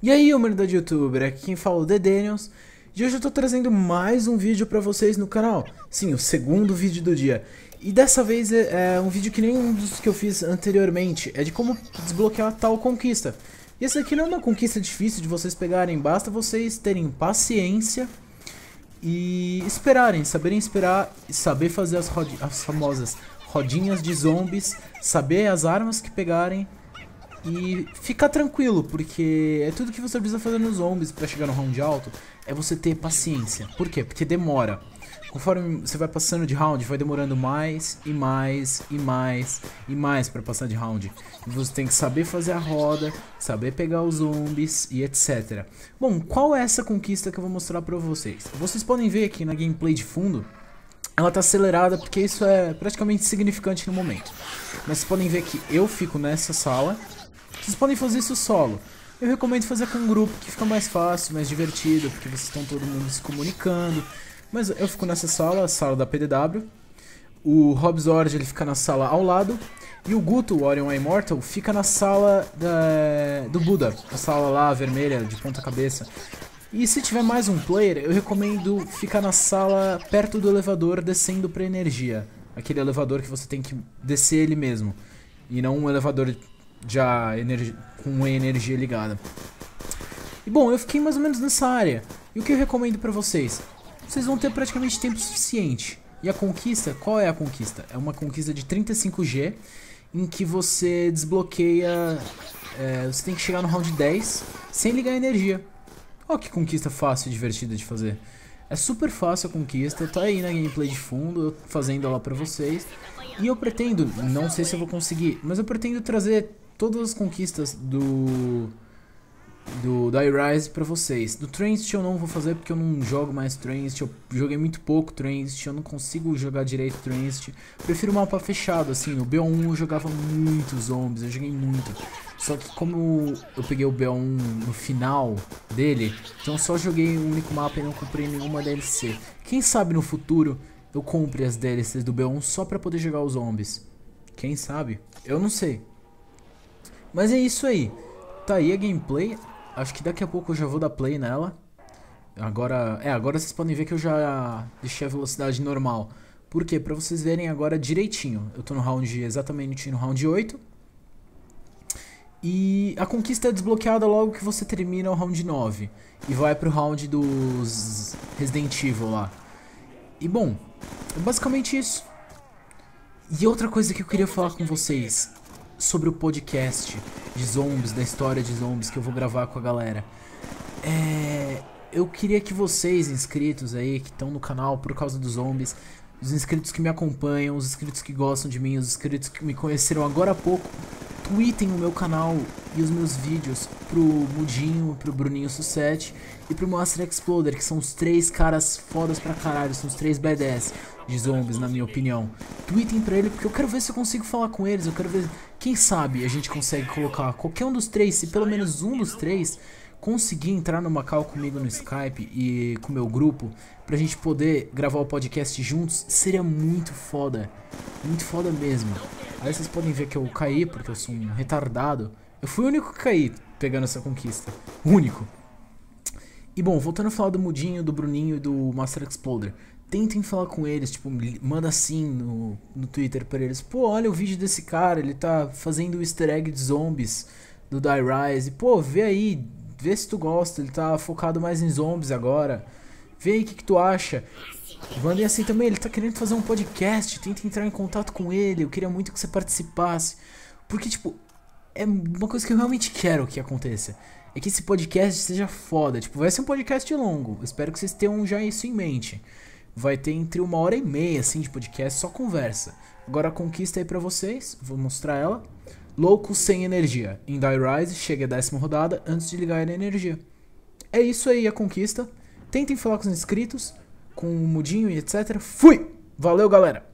E aí, humanidade youtuber, aqui quem fala é o TheDaniels, e hoje eu tô trazendo mais um vídeo pra vocês no canal. Sim, o segundo vídeo do dia. E dessa vez é um vídeo que nem um dos que eu fiz anteriormente, é de como desbloquear tal conquista. E essa aqui não é uma conquista difícil de vocês pegarem, basta vocês terem paciência e esperarem, saberem esperar e saber fazer as famosas rodinhas de zombies, saber as armas que pegarem. E ficar tranquilo, porque é tudo que você precisa fazer nos zombies pra chegar no round alto, é você ter paciência. Por quê? Porque demora. Conforme você vai passando de round, vai demorando mais e mais e mais e mais pra passar de round. E você tem que saber fazer a roda, saber pegar os zombies e etc. Bom, qual é essa conquista que eu vou mostrar pra vocês? Vocês podem ver aqui na gameplay de fundo, ela tá acelerada porque isso é praticamente insignificante no momento. Mas vocês podem ver que eu fico nessa sala. Vocês podem fazer isso solo. Eu recomendo fazer com um grupo, que fica mais fácil, mais divertido, porque vocês estão todo mundo se comunicando. Mas eu fico nessa sala, a sala da PDW. O Hobbs Orge, ele fica na sala ao lado. E o Guto, o Orion Immortal, fica na sala do Buda. A sala lá, vermelha, de ponta cabeça. E se tiver mais um player, eu recomendo ficar na sala perto do elevador, descendo pra energia. Aquele elevador que você tem que descer ele mesmo. E não um elevador já com energia ligada. E bom, eu fiquei mais ou menos nessa área. E o que eu recomendo pra vocês? Vocês vão ter praticamente tempo suficiente. E a conquista, qual é a conquista? É uma conquista de 35G, em que você desbloqueia, você tem que chegar no round 10 sem ligar a energia. Olha que conquista fácil e divertida de fazer. É super fácil a conquista, tá aí na gameplay de fundo, eu fazendo ela pra vocês. E eu pretendo, não sei se eu vou conseguir, mas eu pretendo trazer todas as conquistas do Die Rise pra vocês. Do Transit eu não vou fazer porque eu não jogo mais Transit, eu joguei muito pouco Transit, eu não consigo jogar direito Transit. Prefiro mapa fechado, assim, no B1 eu jogava muitos zombies, eu joguei muito. Só que como eu peguei o B1 no final dele, então eu só joguei um único mapa e não comprei nenhuma DLC. Quem sabe no futuro eu compre as DLCs do B1 só pra poder jogar os zombies. Quem sabe? Eu não sei. Mas é isso aí, tá aí a gameplay, acho que daqui a pouco eu já vou dar play nela. Agora vocês podem ver que eu já deixei a velocidade normal. Por quê? Pra vocês verem agora direitinho, eu tô no round, exatamente no round 8. E a conquista é desbloqueada logo que você termina o round 9 e vai pro round dos Resident Evil lá. E bom, é basicamente isso. E outra coisa que eu queria falar com vocês sobre o podcast de zombies, da história de zombies que eu vou gravar com a galera. Eu queria que vocês, inscritos aí, que estão no canal por causa dos zombies, os inscritos que me acompanham, os inscritos que gostam de mim, os inscritos que me conheceram agora há pouco, tweetem o meu canal e os meus vídeos pro Mudinho, pro Bruninho Sussetti e pro Master Exploder, que são os três caras fodas pra caralho, são os três B10 de zombies, na minha opinião. Tweetem pra ele, porque eu quero ver se eu consigo falar com eles, eu quero ver, quem sabe a gente consegue colocar qualquer um dos três, se pelo menos um dos três conseguir entrar no Macau comigo no Skype e com o meu grupo, pra gente poder gravar o podcast juntos, seria muito foda mesmo. Aí vocês podem ver que eu caí, porque eu sou um retardado. Eu fui o único que caí pegando essa conquista. O único. E bom, voltando a falar do Mudinho, do Bruninho e do Master Exploder. Tentem falar com eles, tipo, manda assim no Twitter pra eles. Pô, olha o vídeo desse cara, ele tá fazendo o easter egg de zombies do Die Rise. Pô, vê aí, vê se tu gosta, ele tá focado mais em zombies agora. Vê aí o que tu acha. Mandei assim também, ele tá querendo fazer um podcast, tenta entrar em contato com ele, eu queria muito que você participasse. Porque, tipo, é uma coisa que eu realmente quero que aconteça. É que esse podcast seja foda, tipo, vai ser um podcast longo, espero que vocês tenham já isso em mente. Vai ter entre 1h30, assim, de podcast, só conversa. Agora a conquista aí pra vocês, vou mostrar ela. Louco Sem Energia, em Die Rise, chega a 10ª rodada antes de ligar a energia. É isso aí a conquista, tentem falar com os inscritos, com o Mudinho e etc. Fui! Valeu, galera!